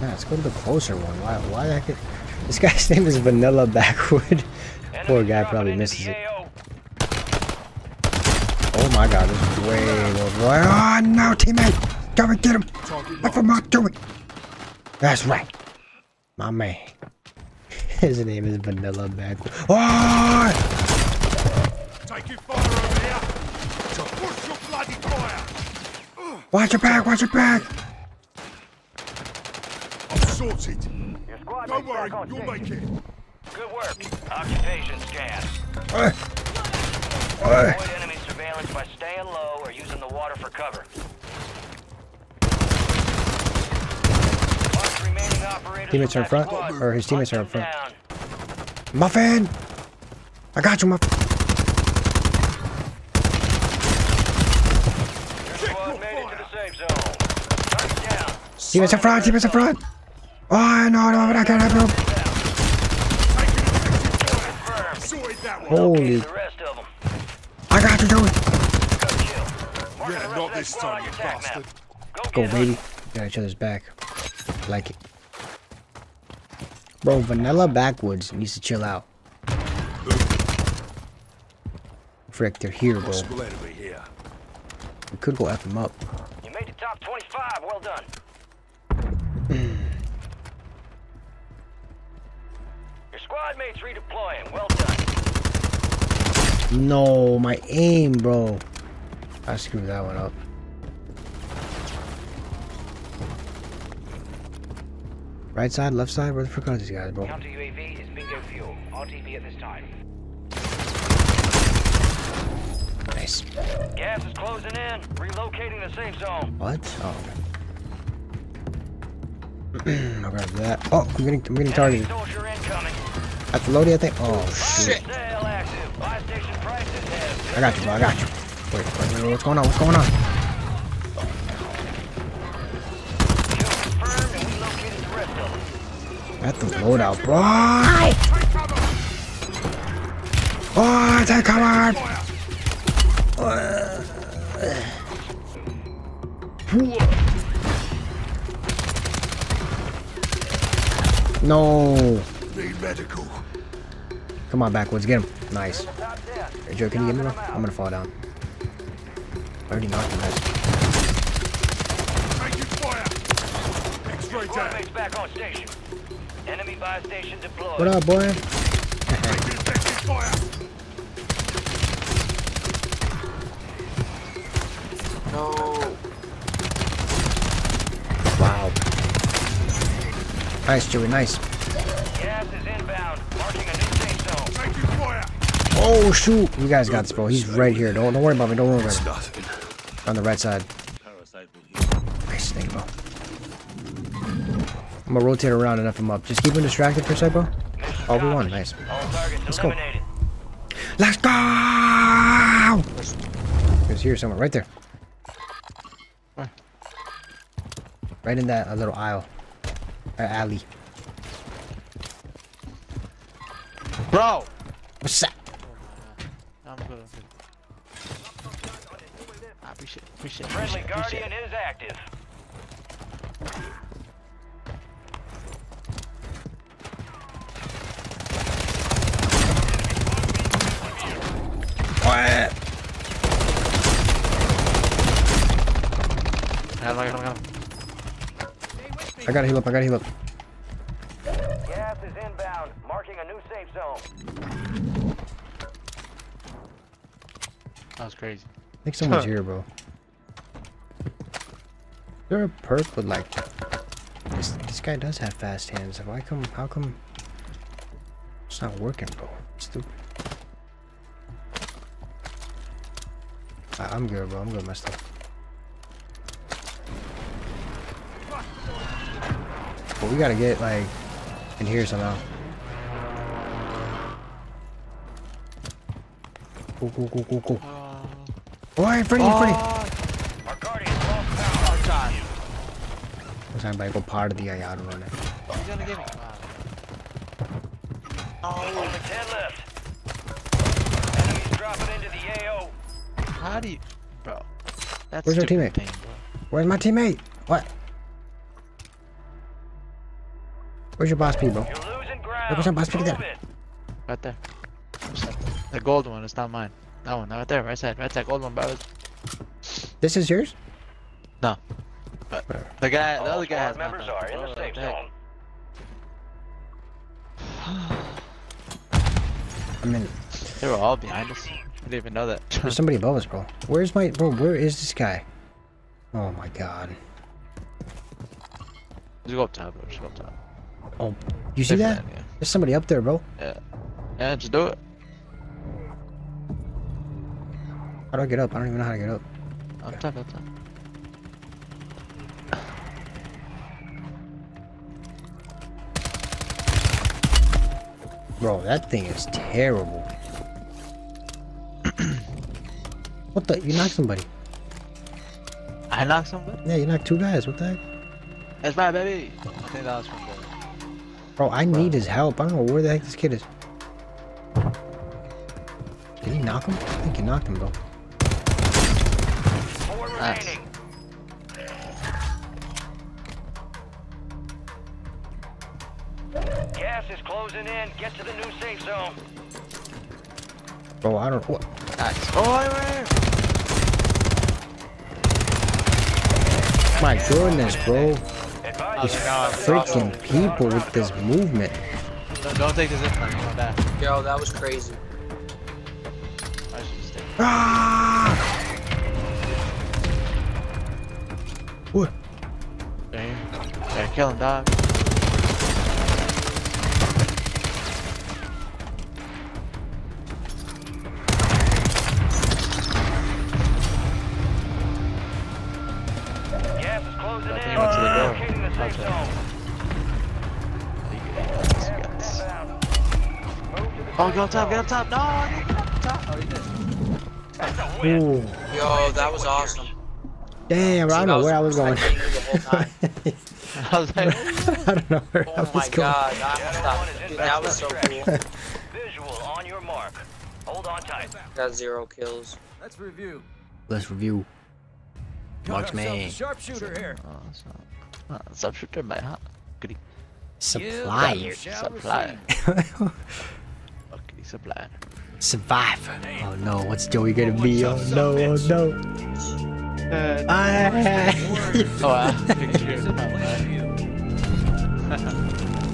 Yeah, let's go to the closer one. Why the heck? This guy's name is Vanilla Backwood. Poor guy probably misses it. Oh my god, this is way over. Oh no, teammate! Joey, get him! Look for Mark, Joey! That's right. My man. His name is Vanilla Backwood. Oh! Take your fire over here! Push your bloody fire! Watch your back, watch your back! I've sorted. Don't worry, you'll make it. Good work. Occupation scan. Avoid enemy surveillance by staying low or using the water for cover. Teammates are in front, or his teammates are in front. Muffin! I got you, Muffin! Teammates in front! Teammates in front! Oh, no, I can't help him! Holy! I got you, Joey! Yeah, not this time, you bastard! Go, baby! Got each other's back. Like it. Bro, Vanilla Backwoods needs to chill out. Frick, they're here, bro. We could go F them up. You made the top 25, well done. Your squad mates redeploying, well done. No, my aim, bro. I screwed that one up. Right side, left side, where the frick are these guys, bro? Counter UAV is bingo fuel. RTV at this time. Nice. Gas is closing in. Relocating the safe zone. What? Oh, okay. I'll grab that. Oh, I'm getting targeted. At the loadie, I think. Oh, shit. I got you, bro. I got you. Wait, what's going on? What's going on? At the loadout, bro. Oh, take cover! No. Need medical. Come on, Backwoods, get him. Nice. Hey, Joe, can you get me? I'm gonna fall down. I already knocked him out. X-ray down. Back on station. Enemy buy station deployed. What up, boy? No. Wow. Nice, Joey. Nice. Gas is inbound. Marking a new safe zone. Oh shoot! You guys got this, bro. He's right here. Don't worry about me. Don't worry about me. On the right side. Nice, thank you, bro. I'm gonna rotate around and F him up. Just keep him distracted for a sec, bro. Oh, we won. Nice. Let's go. Let's go! There's here somewhere. Right there. Right in that little aisle. Alley. Bro! What's up? I'm good. I appreciate it. Friendly Guardian is active. I gotta heal up, I gotta heal up. Gas is inbound, marking a new safe zone. That was crazy. I think someone's here, bro. Is there a perk with like this guy does have fast hands. Why come it's not working, bro? Stupid. I'm good, bro. I'm good with my stuff. But we gotta get like in here somehow. Cool. Boy, Freddy. Our guardian lost power. Our time. It's time to go part of the yard run. He's gonna get me. Oh, only 10 left. Enemies dropping into the AO. How do you, bro? That's Where's our teammate? Thing, bro. Where's my teammate? What? Where's your boss pig, bro? Look, your boss pig there. Right there. The gold one, it's not mine. That one, right there, right side, gold one, bro. This is yours? No. But the guy, the other guy has mine. I mean, they were all behind us. I didn't even know that. There's somebody above us, bro. Where's my bro? Where is this guy? Oh my god. Just go up top, bro. Just go up top. Oh, you see that? Yeah. There's somebody up there, bro. Yeah. Yeah, just do it. How do I get up? I don't even know how to get up. Up top, up top. Bro, that thing is terrible. What the? You knocked somebody. I knocked somebody? Yeah, you knocked two guys. What the heck? That's my baby. I think that was from baby. Bro, I need his help. I don't know where the heck this kid is. Did he knock him? I think he knocked him, bro. Nice. Gas is closing in. Get to the new safe zone. Bro, I don't know what. Nice. Oh, my goodness, bro. These freaking people with this movement. Don't take this in. Yo, that was crazy. Ah! What? Damn. Yeah, kill him, dog. Oh, get up top, get up top. No, I didn't get up top. Oh, he did. Yo, that was awesome. Damn, I don't know where I was going. I was like, I don't know where I was going. Oh my god, that was so cool. Visual on your mark. Hold on tight. Got 0 kills. Let's review. Let's review. Marksman. Sharpshooter here. Sharpshooter, my hot. Goody. Supplier. Supplier. Okay, supplier. Survivor. Oh no, what's Joey gonna be? Oh no, oh no. I. Oh, I picture you.